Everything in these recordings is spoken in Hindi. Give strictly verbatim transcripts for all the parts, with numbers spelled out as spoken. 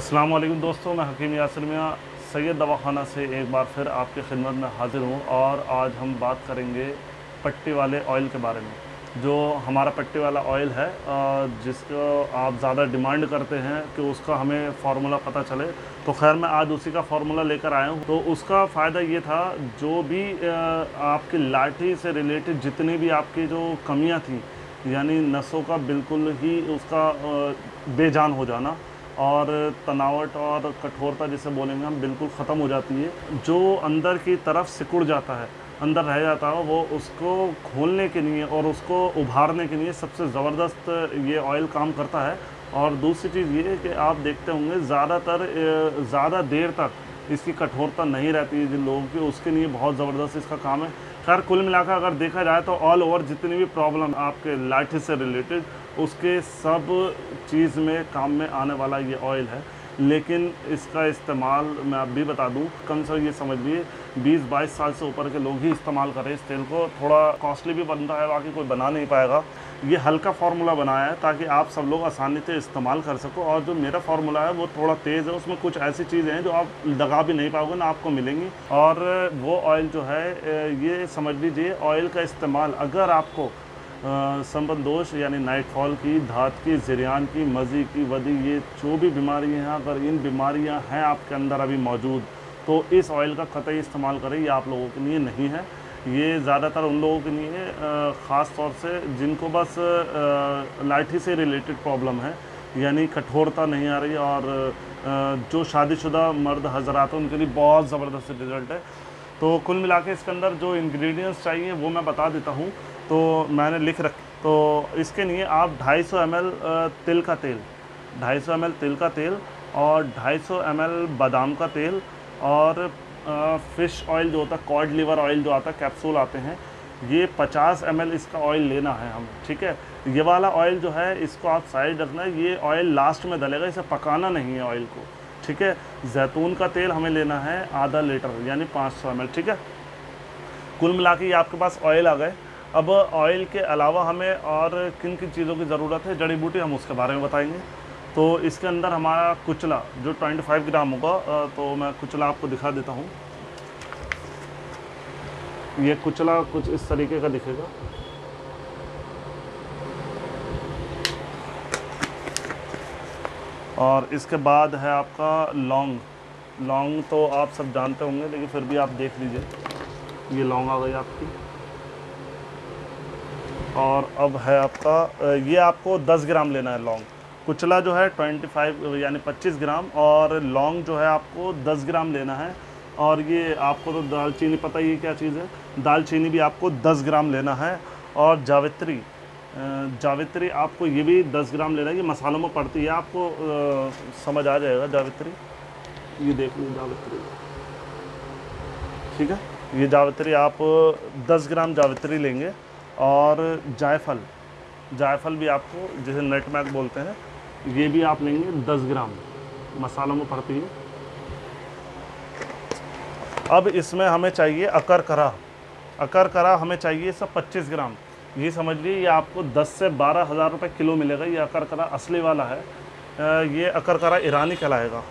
अस्सलाम वालेकुम दोस्तों, मैं हकीम यासर मियाँ सैद दवाखाना से एक बार फिर आपके खिदमत में हाज़िर हूँ। और आज हम बात करेंगे पट्टी वाले ऑयल के बारे में। जो हमारा पट्टी वाला ऑयल है जिसको आप ज़्यादा डिमांड करते हैं कि उसका हमें फार्मूला पता चले, तो खैर मैं आज उसी का फार्मूला लेकर आया हूँ। तो उसका फ़ायदा ये था, जो भी आपकी लाठी से रिलेटेड जितनी भी आपकी जो कमियाँ थी, यानी नसों का बिल्कुल ही उसका बेजान हो जाना और तनावट और कठोरता जिसे बोलेंगे हम, बिल्कुल ख़त्म हो जाती है। जो अंदर की तरफ सिकुड़ जाता है, अंदर रह जाता है, वो उसको खोलने के लिए और उसको उभारने के लिए सबसे ज़बरदस्त ये ऑयल काम करता है। और दूसरी चीज़ ये कि आप देखते होंगे ज़्यादातर ज़्यादा देर तक इसकी कठोरता नहीं रहती है जिन लोगों की, उसके लिए बहुत ज़बरदस्त इसका काम है। खैर कुल मिलाकर अगर देखा जाए तो ऑल ओवर जितनी भी प्रॉब्लम आपके लाठी से रिलेटेड, उसके सब चीज़ में काम में आने वाला ये ऑयल है। लेकिन इसका इस्तेमाल मैं आप भी बता दूं, कम से ये समझिए बीस बाईस साल से ऊपर के लोग ही इस्तेमाल करें इस तेल को। थोड़ा कॉस्टली भी बनता है, बाकी कोई बना नहीं पाएगा। ये हल्का फार्मूला बनाया है ताकि आप सब लोग आसानी से इस्तेमाल कर सको। और जो मेरा फार्मूला है वो थोड़ा तेज़ है, उसमें कुछ ऐसी चीज़ें हैं जो आप लगा भी नहीं पाओगे ना आपको मिलेंगी। और वो ऑयल जो है, ये समझ लीजिए, ऑयल का इस्तेमाल अगर आपको संबंधोष यानी नाइटफॉल की, धात की, ज़रियान की, मज़ी की, वदी, ये जो भी बीमारियां हैं, अगर इन बीमारियां हैं आपके अंदर अभी मौजूद, तो इस ऑयल का कतई इस्तेमाल करें। ये आप लोगों के लिए नहीं है, ये ज़्यादातर उन लोगों के लिए है ख़ास तौर से जिनको बस लाठी से रिलेटेड प्रॉब्लम है, यानी कठोरता नहीं आ रही। और जो शादीशुदा मर्द हज़रात हैं उनके लिए बहुत ज़बरदस्त रिज़ल्ट है। तो कुल मिला के इसके अंदर जो इंग्रेडिएंट्स चाहिए वो मैं बता देता हूँ, तो मैंने लिख रख। तो इसके लिए आप दो सौ पचास एम एल तिल का तेल, दो सौ पचास एम एल तिल का तेल और दो सौ पचास एम एल बादाम का तेल और फ़िश ऑयल जो होता है, कॉड लीवर ऑयल जो आता है, कैप्सूल आते हैं, ये पचास एम एल इसका ऑयल लेना है हमें। ठीक है, ये वाला ऑयल जो है इसको आप साइड रखना है, ये ऑयल लास्ट में डलेगा, इसे पकाना नहीं है ऑयल को। ठीक है, जैतून का तेल हमें लेना है आधा लीटर यानी पाँच सौ एम एल। ठीक है, कुल मिला के ये आपके पास ऑयल आ गए। अब ऑयल के अलावा हमें और किन किन चीज़ों की ज़रूरत है, जड़ी बूटी, हम उसके बारे में बताएंगे। तो इसके अंदर हमारा कुचला जो पच्चीस ग्राम होगा, तो मैं कुचला आपको दिखा देता हूँ। ये कुचला कुछ इस तरीके का दिखेगा। और इसके बाद है आपका लौंग। लौंग तो आप सब जानते होंगे, लेकिन फिर भी आप देख लीजिए, ये लौंग आ गई आपकी। और अब है आपका, ये आपको दस ग्राम लेना है लौंग। कुचला जो है पच्चीस यानी पच्चीस ग्राम और लौंग जो है आपको दस ग्राम लेना है। और ये आपको तो दालचीनी पता ही क्या चीज़ है, दालचीनी भी आपको दस ग्राम लेना है। और जावित्री, जावित्री आपको ये भी दस ग्राम लेना है, ये मसालों में पड़ती है, आपको समझ आ जाएगा। जावित्री ये देख लीजिए, जावित्री, ठीक है, ये जावित्री आप दस ग्राम जावित्री लेंगे। और जायफल, जायफल भी आपको, जिसे नटमैग बोलते हैं, ये भी आप लेंगे दस ग्राम, मसालों में पड़ती है। अब इसमें हमें चाहिए अकरकरा, अकरकरा हमें चाहिए सब पच्चीस ग्राम। ये समझ लीजिए ये आपको दस से बारह हज़ार रुपये किलो मिलेगा। ये अकरकरा असली वाला है, ये अकरकरा ईरानी कहलाएगा।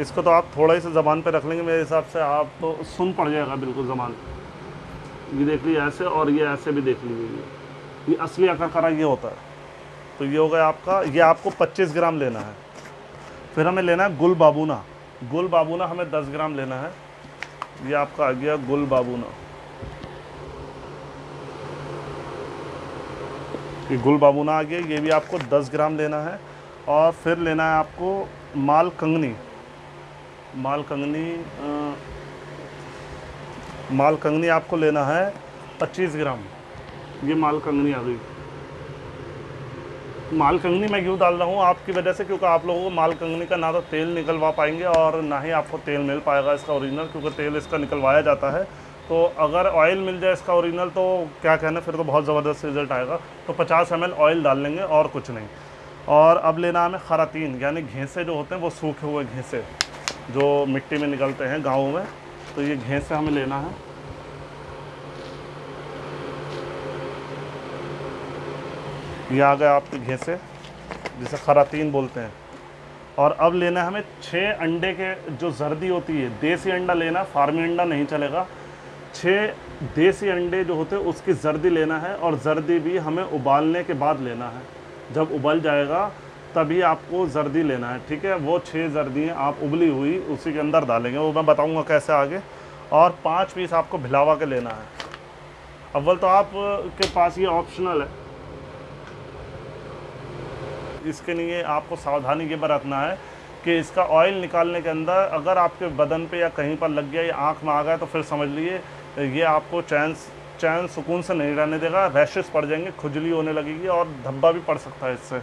इसको तो आप थोड़ा ही से ज़बान पे रख लेंगे, मेरे हिसाब से आप तो सुन पड़ जाएगा बिल्कुल ज़बान। ये देख लीजिए ऐसे, और ये ऐसे भी देख लीजिए, ये असली अकरकरा ये होता है। तो ये हो गया आपका, ये आपको पच्चीस ग्राम लेना है। फिर हमें लेना है गुल बाबूना, गुल बाबूना हमें दस ग्राम लेना है। ये आपका आ गया गुल बाबूना, ये गुल बाबूना आ गया, ये भी आपको दस ग्राम लेना है। और फिर लेना है आपको मालकंगनी, मालकंगनी मालकंगनी आपको लेना है पच्चीस ग्राम। ये मालकंगनी आ गई। मालकंगनी मैं क्यों डाल रहा हूँ आपकी वजह से, क्योंकि आप लोगों को मालकंगनी का ना तो तेल निकलवा पाएंगे और ना ही आपको तेल मिल पाएगा इसका ओरिजिनल, क्योंकि तेल इसका निकलवाया जाता है। तो अगर ऑयल मिल जाए इसका ओरिजिनल तो क्या कहना, फिर तो बहुत ज़बरदस्त रिजल्ट आएगा। तो पचास एम एल ऑयल डाल लेंगे और कुछ नहीं। और अब लेना हमें खरातीन, यानी घेंसे जो होते हैं, वो सूखे हुए घेंसे जो मिट्टी में निकलते हैं गाँवों में, तो ये घेंसे हमें लेना है। ये आ गया आपके घेंसे, जिसे खरातीन बोलते हैं। और अब लेना है हमें छः अंडे के जो जर्दी होती है, देसी अंडा लेना, फार्मी अंडा नहीं चलेगा। छः देसी अंडे जो होते हैं उसकी जर्दी लेना है, और जर्दी भी हमें उबालने के बाद लेना है। जब उबल जाएगा तभी आपको जर्दी लेना है, ठीक है। वो छः जर्दी आप उबली हुई उसी के अंदर डालेंगे, वो मैं बताऊंगा कैसे आगे। और पाँच पीस आपको भिलावा के लेना है। अव्वल तो आप के पास ये ऑप्शनल है, इसके लिए आपको सावधानी ये बरतना है कि इसका ऑयल निकालने के अंदर अगर आपके बदन पे या कहीं पर लग गया या आँख में आ गया तो फिर समझ लीजिए ये आपको चैन चैन सुकून से नहीं रहने देगा। रैशेस पड़ जाएंगे, खुजली होने लगेगी और धब्बा भी पड़ सकता है इससे।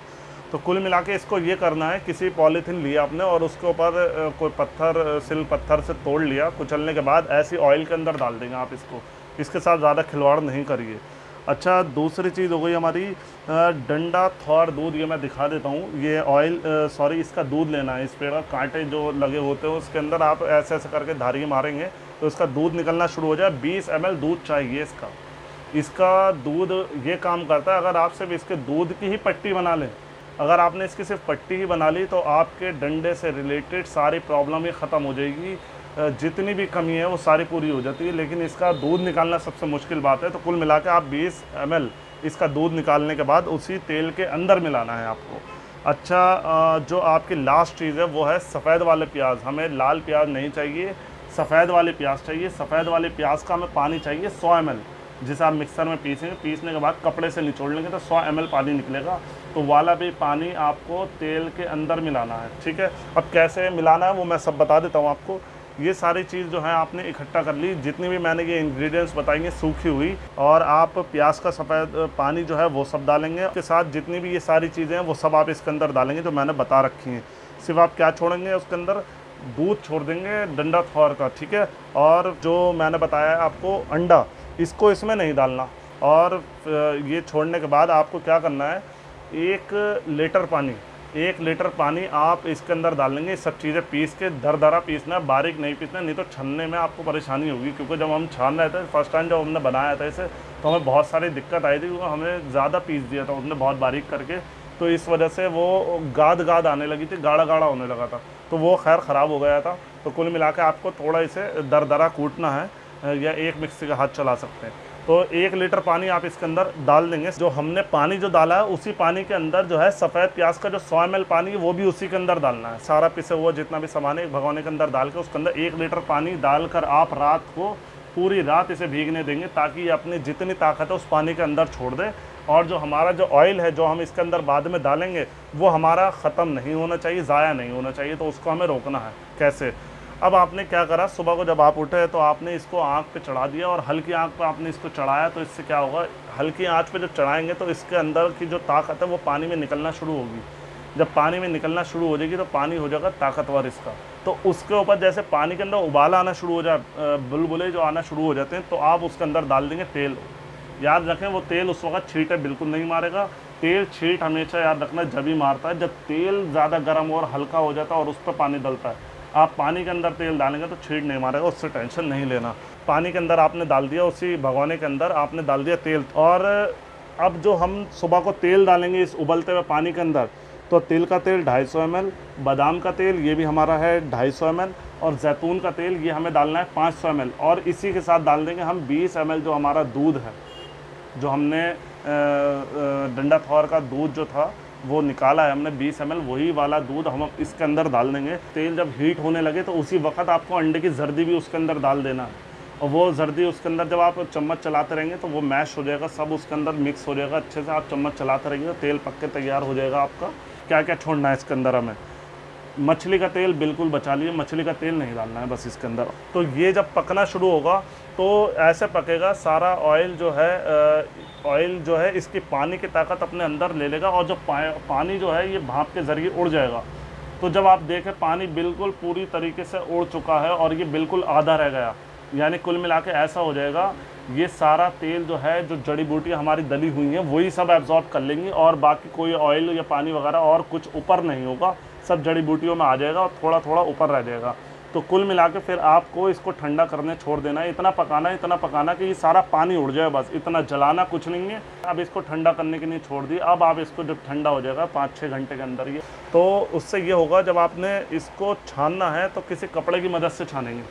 तो कुल मिला के इसको ये करना है, किसी पॉलीथीन लिया आपने और उसके ऊपर कोई पत्थर, सिल पत्थर से तोड़ लिया, कुचलने के बाद ऐसी ऑयल के अंदर डाल देंगे आप इसको। इसके साथ ज़्यादा खिलवाड़ नहीं करिए। अच्छा, दूसरी चीज़ हो गई हमारी डंडा थोर दूध, ये मैं दिखा देता हूँ। ये ऑयल सॉरी इसका दूध लेना है। इस पेड़ का कांटे जो लगे होते हैं उसके अंदर आप ऐसे ऐसे करके धारी मारेंगे तो इसका दूध निकलना शुरू हो जाए। बीस एम एल दूध चाहिए इसका। इसका दूध ये काम करता है, अगर आप सिर्फ इसके दूध की ही पट्टी बना लें, अगर आपने इसकी सिर्फ पट्टी ही बना ली तो आपके डंडे से रिलेटेड सारी प्रॉब्लम ये ख़त्म हो जाएगी, जितनी भी कमी है वो सारी पूरी हो जाती है। लेकिन इसका दूध निकालना सबसे मुश्किल बात है। तो कुल मिला के आप बीस एम एल इसका दूध निकालने के बाद उसी तेल के अंदर मिलाना है आपको। अच्छा, जो आपकी लास्ट चीज़ है वो है सफ़ेद वाले प्याज। हमें लाल प्याज नहीं चाहिए, सफ़ेद वाले प्याज चाहिए। सफ़ेद वाले प्याज का हमें पानी चाहिए सौ एम एल, जिसे आप मिक्सर में पीसेंगे। पीसने के बाद कपड़े से निचोड़ लेंगे तो सौ एम एल पानी निकलेगा। तो वाला भी पानी आपको तेल के अंदर मिलाना है, ठीक है। अब कैसे मिलाना है वो मैं सब बता देता हूँ आपको। ये सारी चीज़ जो है आपने इकट्ठा कर ली, जितनी भी मैंने ये इंग्रेडिएंट्स बताएंगे सूखी हुई, और आप प्याज का सफ़ेद पानी जो है वो सब डालेंगे उसके साथ। जितनी भी ये सारी चीज़ें हैं वो सब आप इसके अंदर डालेंगे जो मैंने बता रखी हैं। सिर्फ आप क्या छोड़ेंगे, उसके अंदर दूध छोड़ देंगे डंडा थोर का, ठीक है। और जो मैंने बताया आपको अंडा, इसको इसमें नहीं डालना। और ये छोड़ने के बाद आपको क्या करना है, एक लीटर पानी एक लीटर पानी आप इसके अंदर डालेंगे। सब चीज़ें पीस के दरदरा पीसना, बारीक नहीं पीसना, नहीं तो छनने में आपको परेशानी होगी। क्योंकि जब हम छान रहे थे फर्स्ट टाइम, जब हमने बनाया था इसे, तो हमें बहुत सारी दिक्कत आई थी क्योंकि हमने ज़्यादा पीस दिया था उसने बहुत बारीक करके, तो इस वजह से वो गाद गाद आने लगी थी, गाढ़ा गाढ़ा होने लगा था, तो वो खैर ख़राब हो गया था। तो कुल मिला के आपको थोड़ा इसे दरदरा कूटना है, या एक मिक्सी का हाथ चला सकते हैं। तो एक लीटर पानी आप इसके अंदर डाल देंगे। जो हमने पानी जो डाला है उसी पानी के अंदर जो है सफ़ेद प्याज का जो सौ एम एल पानी है वो भी उसी के अंदर डालना है। सारा पिसा हुआ जितना भी सामान है एक भगोने के अंदर डाल के उसके अंदर एक लीटर पानी डालकर आप रात को, पूरी रात इसे भीगने देंगे ताकि ये अपनी जितनी ताकत है उस पानी के अंदर छोड़ दे। और जो हमारा जो ऑयल है जो हम इसके अंदर बाद में डालेंगे वो हमारा ख़त्म नहीं होना चाहिए, ज़ाया नहीं होना चाहिए, तो उसको हमें रोकना है। कैसे? अब आपने क्या करा, सुबह को जब आप उठे तो आपने इसको आँख पे चढ़ा दिया, और हल्की आँख पे आपने इसको चढ़ाया। तो इससे क्या होगा, हल्की आँच पे जब चढ़ाएंगे तो इसके अंदर की जो ताकत है वो पानी में निकलना शुरू होगी। जब पानी में निकलना शुरू हो जाएगी तो पानी हो जाएगा ताकतवर इसका। तो उसके ऊपर जैसे पानी के अंदर उबाल आना शुरू हो जाए, बुलबुले जो आना शुरू हो जाते हैं, तो आप उसके अंदर डाल देंगे तेल। याद रखें वो तेल उस वक्त छींटे बिल्कुल नहीं मारेगा। तेल छींट हमेशा याद रखना जब ही मारता है जब तेल ज़्यादा गर्म और हल्का हो जाता है और उस पर पानी डलता है। आप पानी के अंदर तेल डालेंगे तो छींट नहीं मारेगा, उससे टेंशन नहीं लेना। पानी के अंदर आपने डाल दिया, उसी भगोने के अंदर आपने डाल दिया तेल। और अब जो हम सुबह को तेल डालेंगे इस उबलते हुए पानी के अंदर, तो तिल का तेल ढाई सौ एम एल, बादाम का तेल ये भी हमारा है ढाई सौ एम एल, और जैतून का तेल ये हमें डालना है पाँच सौ एम एल। और इसी के साथ डाल देंगे हम बीस एम एल जो हमारा दूध है, जो हमने डंडा थोर का दूध जो था वो निकाला है हमने बीस एम एल, वही वाला दूध हम इसके अंदर डाल देंगे। तेल जब हीट होने लगे तो उसी वक्त आपको अंडे की जर्दी भी उसके अंदर डाल देना है। और वो जर्दी उसके अंदर जब आप चम्मच चलाते रहेंगे तो वो मैश हो जाएगा, सब उसके अंदर मिक्स हो जाएगा अच्छे से। आप चम्मच चलाते रहेंगे तो तेल पक के तैयार हो जाएगा आपका। क्या क्या छोड़ना है इसके अंदर, हमें मछली का तेल बिल्कुल बचा लीजिए, मछली का तेल नहीं डालना है बस इसके अंदर। तो ये जब पकना शुरू होगा तो ऐसे पकेगा, सारा ऑयल जो है ऑयल जो है इसकी पानी की ताकत अपने अंदर ले लेगा, और जो पा, पानी जो है ये भाप के ज़रिए उड़ जाएगा। तो जब आप देखें पानी बिल्कुल पूरी तरीके से उड़ चुका है और ये बिल्कुल आधा रह गया, यानी कुल मिला के ऐसा हो जाएगा ये सारा तेल जो है, जो जड़ी बूटी हमारी दली हुई है वही सब एब्जॉर्ब कर लेंगी, और बाकी कोई ऑयल या पानी वगैरह और कुछ ऊपर नहीं होगा, सब जड़ी बूटियों में आ जाएगा और थोड़ा थोड़ा ऊपर रह जाएगा। तो कुल मिला के फिर आपको इसको ठंडा करने छोड़ देना है। इतना पकाना है इतना पकाना कि ये सारा पानी उड़ जाए, बस इतना, जलाना कुछ नहीं है। अब इसको ठंडा करने के लिए छोड़ दिए। अब आप इसको जब ठंडा हो जाएगा पाँच छः घंटे के अंदर ये, तो उससे ये होगा जब आपने इसको छानना है तो किसी कपड़े की मदद से छानेंगे।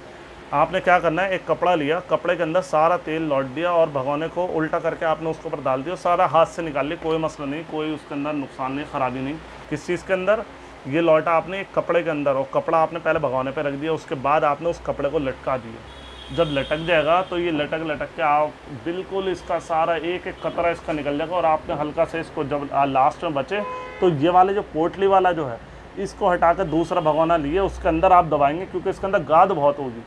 आपने क्या करना है, एक कपड़ा लिया, कपड़े के अंदर सारा तेल लौट दिया और भगोने को उल्टा करके आपने उसके ऊपर डाल दिया, सारा हाथ से निकाल लिया, कोई मसला नहीं, कोई उसके अंदर नुकसान नहीं, ख़राबी नहीं किस चीज़ के अंदर। ये लौटा आपने एक कपड़े के अंदर और कपड़ा आपने पहले भगोने पे रख दिया, उसके बाद आपने उस कपड़े को लटका दिया। जब लटक जाएगा तो ये लटक लटक के आप बिल्कुल इसका सारा एक एक कतरा इसका निकल जाएगा। और आपने हल्का से इसको जब लास्ट में बचे तो ये वाले जो पोटली वाला जो है इसको हटा कर दूसरा भगोना लिए, उसके अंदर आप दबाएंगे क्योंकि इसके अंदर गाद बहुत होगी।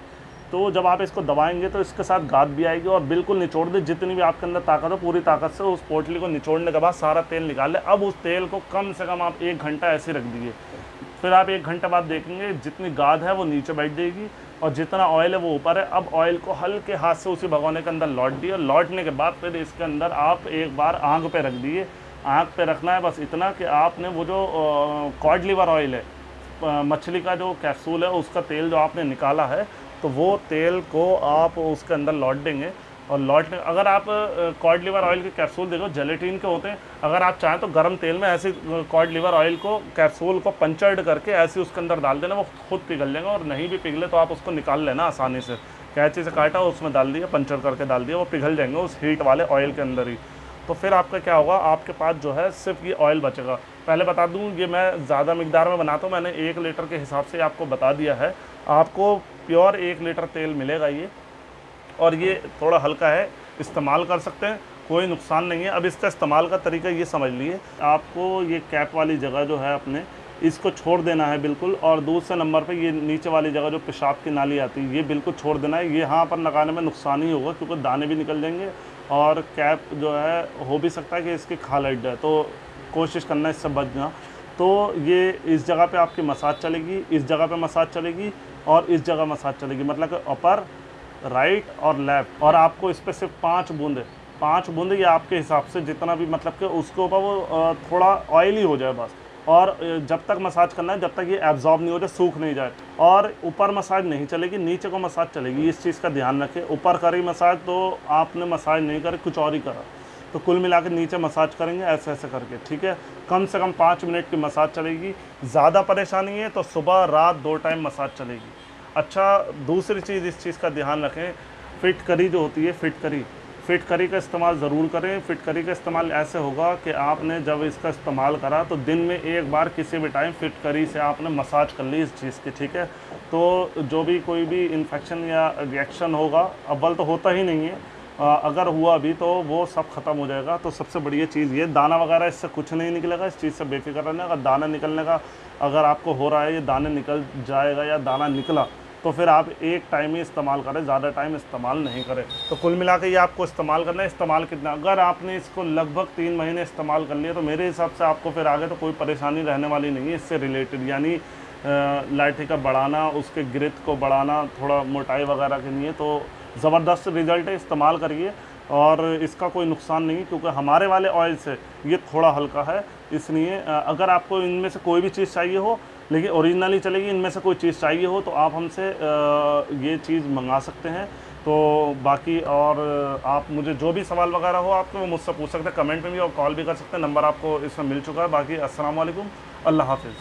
तो जब आप इसको दबाएंगे तो इसके साथ गाद भी आएगी और बिल्कुल निचोड़ दे, जितनी भी आपके अंदर ताकत हो पूरी ताकत से उस पोटली को निचोड़ने के बाद सारा तेल निकाल ले। अब उस तेल को कम से कम आप एक घंटा ऐसे रख दीजिए, फिर आप एक घंटे बाद देखेंगे जितनी गाद है वो नीचे बैठ जाएगी और जितना ऑयल है वो ऊपर है। अब ऑयल को हल्के हाथ से उसी भगोने के अंदर लौट दिए, लौटने के बाद फिर इसके अंदर आप एक बार आँख पर रख दिए। आँख पर रखना है बस इतना कि आपने वो जो कॉड लिवर ऑयल है, मछली का जो कैप्सूल है, उसका तेल जो आपने निकाला है तो वो तेल को आप उसके अंदर लौट देंगे। और लौटने, अगर आप कॉड लिवर ऑयल के कैप्सूल देखो जेलेटिन के होते हैं, अगर आप चाहें तो गर्म तेल में ऐसे कॉड लिवर ऑयल को, कैप्सूल को पंचर्ड करके ऐसे उसके अंदर डाल देना, वो खुद पिघल जाएंगे। और नहीं भी पिघले तो आप उसको निकाल लेना आसानी से, कैंची से काटा उसमें डाल दिया, पंचर करके डाल दिया, वो पिघल जाएंगे उस हीट वाले ऑयल के अंदर ही। तो फिर आपका क्या होगा, आपके पास जो है सिर्फ ये ऑयल बचेगा। पहले बता दूँ, ये मैं ज़्यादा मकदार में बनाता हूँ, मैंने एक लीटर के हिसाब से आपको बता दिया है। आपको प्योर एक लीटर तेल मिलेगा ये, और ये थोड़ा हल्का है, इस्तेमाल कर सकते हैं, कोई नुकसान नहीं है। अब इसका इस्तेमाल का तरीका ये समझ लीजिए, आपको ये कैप वाली जगह जो है अपने इसको छोड़ देना है बिल्कुल, और दूसरे नंबर पे ये नीचे वाली जगह जो पेशाब की नाली आती है ये बिल्कुल छोड़ देना है। ये यहाँ पर लगाने में नुकसान ही होगा क्योंकि दाने भी निकल जाएंगे और कैप जो है हो भी सकता है कि इसकी खाल हट जाए, तो कोशिश करना इससे बच जाना। तो ये इस जगह पे आपकी मसाज चलेगी, इस जगह पे मसाज चलेगी और इस जगह मसाज चलेगी, मतलब कि अपर, राइट और लेफ़्ट। और आपको इस पर सिर्फ पाँच बूंदे पाँच बूंदे या आपके हिसाब से जितना भी, मतलब कि उसके ऊपर वो थोड़ा ऑयली हो जाए बस, और जब तक मसाज करना है जब तक ये एब्जॉर्ब नहीं हो जाए, सूख नहीं जाए। और ऊपर मसाज नहीं चलेगी, नीचे को मसाज चलेगी, इस चीज़ का ध्यान रखें। ऊपर करी मसाज तो आपने मसाज नहीं करी, कुछ और ही करा, तो कुल मिलाकर नीचे मसाज करेंगे ऐसे ऐसे करके, ठीक है। कम से कम पाँच मिनट की मसाज चलेगी। ज़्यादा परेशानी है तो सुबह रात दो टाइम मसाज चलेगी। अच्छा, दूसरी चीज़ इस चीज़ का ध्यान रखें, फिटक्री जो होती है, फिटक्री फिटक्री का इस्तेमाल ज़रूर करें। फिटक्री का इस्तेमाल ऐसे होगा कि आपने जब इसका इस्तेमाल करा तो दिन में एक बार किसी भी टाइम फिटक्री से आपने मसाज कर ली इस चीज़ की, ठीक है। तो जो भी कोई भी इन्फेक्शन या रिएक्शन होगा, अव्वल तो होता ही नहीं है, अगर हुआ भी तो वो सब ख़त्म हो जाएगा। तो सबसे बढ़िया चीज़ ये, दाना वगैरह इससे कुछ नहीं निकलेगा, इस चीज़ से बेफिक्र रहना। अगर दाना निकलने का अगर आपको हो रहा है, ये दाने निकल जाएगा या दाना निकला, तो फिर आप एक टाइम ही इस्तेमाल करें, ज़्यादा टाइम इस्तेमाल नहीं करें। तो कुल मिला के ये आपको इस्तेमाल करना है। इस्तेमाल कितना, अगर आपने इसको लगभग तीन महीने इस्तेमाल कर लिया तो मेरे हिसाब से आपको फिर आगे तो कोई परेशानी रहने वाली नहीं है इससे रिलेटेड, यानी लाठी का बढ़ाना, उसके गिरत को बढ़ाना, थोड़ा मोटाई वगैरह के लिए। तो ज़बरदस्त रिज़ल्ट है, इस्तेमाल करिए और इसका कोई नुकसान नहीं, क्योंकि हमारे वाले ऑयल से ये थोड़ा हल्का है। इसलिए अगर आपको इनमें से कोई भी चीज़ चाहिए हो, लेकिन ओरिजिनली चलेगी, इनमें से कोई चीज़ चाहिए हो तो आप हमसे ये चीज़ मंगा सकते हैं। तो बाकी और आप मुझे जो भी सवाल वगैरह हो आपको, वो मुझसे पूछ सकते हैं, कमेंट में भी और कॉल भी कर सकते हैं, नंबर आपको इसमें मिल चुका है। बाकी अस्सलाम वालेकुम, अल्लाह हाफ़िज़।